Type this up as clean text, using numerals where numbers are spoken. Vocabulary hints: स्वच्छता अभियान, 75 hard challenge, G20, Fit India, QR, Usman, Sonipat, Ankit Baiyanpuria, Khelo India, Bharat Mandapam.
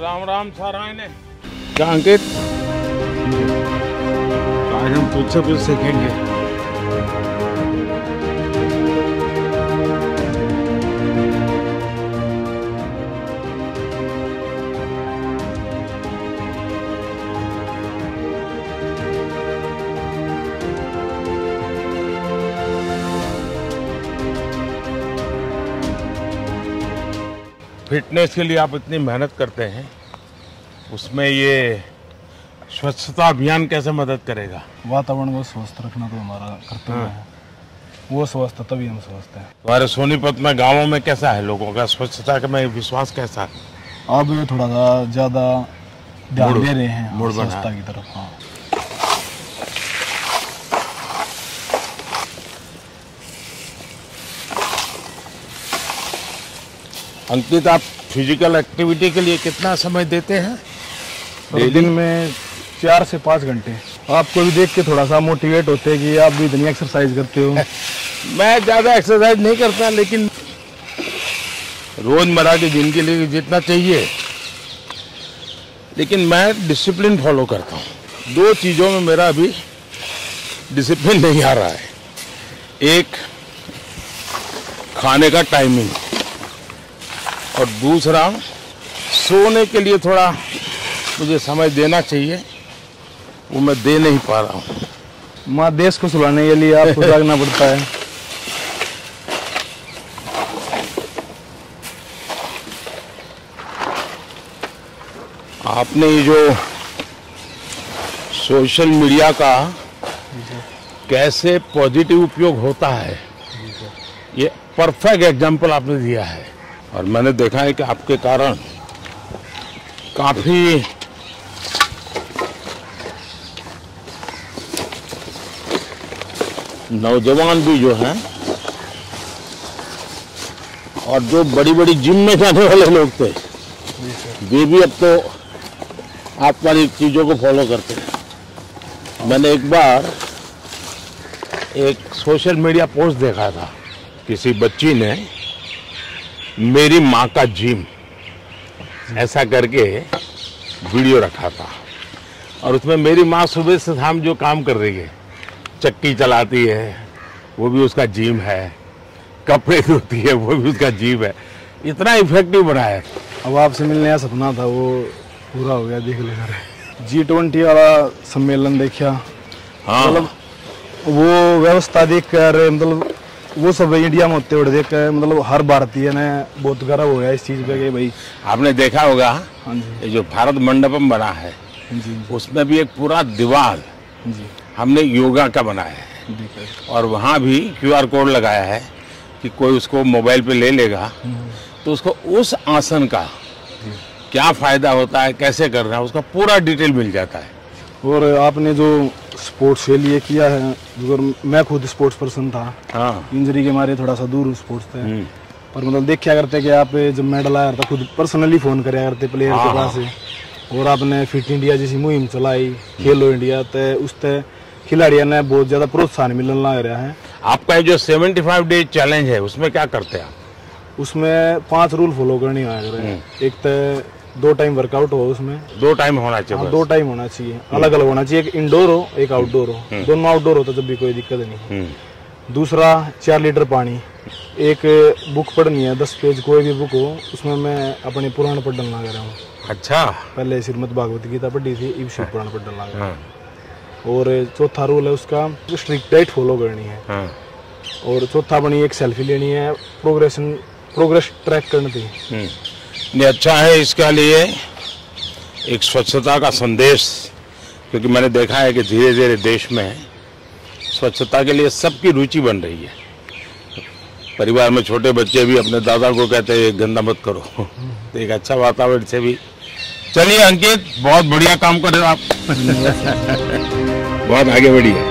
राम राम साराय ने क्या अंकित, आज हम तुझसे कुछ सीखेंगे। फिटनेस के लिए आप इतनी मेहनत करते हैं, उसमें ये स्वच्छता अभियान कैसे मदद करेगा? वातावरण को स्वस्थ रखना तो हमारा कर्तव्य है, वो स्वस्थ तभी हम स्वस्थ हैं। हमारे सोनीपत में गांवों में कैसा है, लोगों का स्वच्छता में विश्वास कैसा है? आप ये थोड़ा सा ज़्यादा ध्यान दे रहे हैं स्वच्छता की तरफ। हाँ, अंकित, आप फिजिकल एक्टिविटी के लिए कितना समय देते हैं? दिन में 4 से 5 घंटे। आपको भी देख के थोड़ा सा मोटिवेट होते हैं कि आप भी इतनी एक्सरसाइज करते हो। मैं ज़्यादा एक्सरसाइज नहीं करता, लेकिन रोजमर्रा की जिंदगी के लिए जितना चाहिए, लेकिन मैं डिसिप्लिन फॉलो करता हूँ। 2 चीज़ों में मेरा अभी डिसिप्लिन नहीं आ रहा है। एक, खाने का टाइमिंग, और दूसरा सोने के लिए थोड़ा मुझे समय देना चाहिए, वो मैं दे नहीं पा रहा हूँ। माँ, देश को सुलाने के लिए आपको जागना पड़ता है। आपने ये जो सोशल मीडिया का कैसे पॉजिटिव उपयोग होता है, ये परफेक्ट एग्जाम्पल आपने दिया है, और मैंने देखा है कि आपके कारण काफ़ी नौजवान भी जो हैं, और जो बड़ी बड़ी जिम में जाने वाले लोग थे, वे भी अब तो आप वाली चीज़ों को फॉलो करते हैं। मैंने एक बार एक सोशल मीडिया पोस्ट देखा था, किसी बच्ची ने मेरी माँ का जिम ऐसा करके वीडियो रखा था, और उसमें मेरी माँ सुबह से शाम जो काम कर रही है, चक्की चलाती है वो भी उसका जिम है, कपड़े धोती है वो भी उसका जिम है। इतना इफेक्टिव बना है। अब आपसे मिलने का सपना था, वो पूरा हो गया। देख लो, G20 वाला सम्मेलन देखा। हाँ, मतलब वो व्यवस्था देख कर, मतलब वो सब इंडिया में होते हुए देख कर, मतलब हर भारतीय ने बहुत गर्व हो गया इस चीज़ पे कि भाई। आपने देखा होगा, ये जो भारत मंडपम बना है, उसमें भी एक पूरा दीवार हमने योगा का बनाया है, और वहाँ भी QR कोड लगाया है कि कोई उसको मोबाइल पे ले लेगा तो उसको उस आसन का क्या फ़ायदा होता है, कैसे करना है, उसका पूरा डिटेल मिल जाता है। और आपने जो स्पोर्ट्स के लिए किया है, मैं खुद स्पोर्ट्स पर्सन था। हाँ, इंजरी के मारे थोड़ा सा दूर स्पोर्ट्स थे, पर मतलब देख क्या करते कि आप जब मेडल आया था, खुद पर्सनली फ़ोन कराया करते प्लेयर के पास से। और आपने फिट इंडिया जैसी मुहिम चलाई, खेलो इंडिया, तो उससे खिलाड़ियों ने बहुत ज़्यादा प्रोत्साहन मिलने लग रहा है। आपका जो 75 डे चैलेंज है, उसमें क्या करते हैं आप? उसमें 5 रूल फॉलो करने आया कर रहे हैं। एक तो 2 टाइम वर्कआउट हो, उसमें 2 टाइम होना चाहिए। 2 टाइम होना चाहिए, अलग अलग होना चाहिए, एक इंडोर हो एक आउटडोर हो। दोनों आउटडोर होता जब भी कोई दिक्कत नहीं। दूसरा, 4 लीटर पानी। एक बुक पढ़नी है, 10 पेज कोई भी बुक हो, उसमें मैं अपने पुराण पढ़न लगा रहा हूँ। अच्छा, पहले श्रीमद् भागवत गीता पढ़ी थी, अब शिव पुराण पढ़न लगा रहा हूँ। और चौथा रूल है उसका, स्ट्रिक्ट डाइट फॉलो करनी है। और चौथा बनी, एक सेल्फी लेनी है, प्रोग्रेस ट्रैक करनी थी। ये अच्छा है, इसके लिए एक स्वच्छता का संदेश, क्योंकि मैंने देखा है कि धीरे धीरे देश में स्वच्छता के लिए सबकी रुचि बन रही है। परिवार में छोटे बच्चे भी अपने दादा को कहते हैं गंदा मत करो, तो एक अच्छा वातावरण से भी। चलिए अंकित, बहुत बढ़िया काम कर रहे हो आप। बहुत आगे बढ़ी है।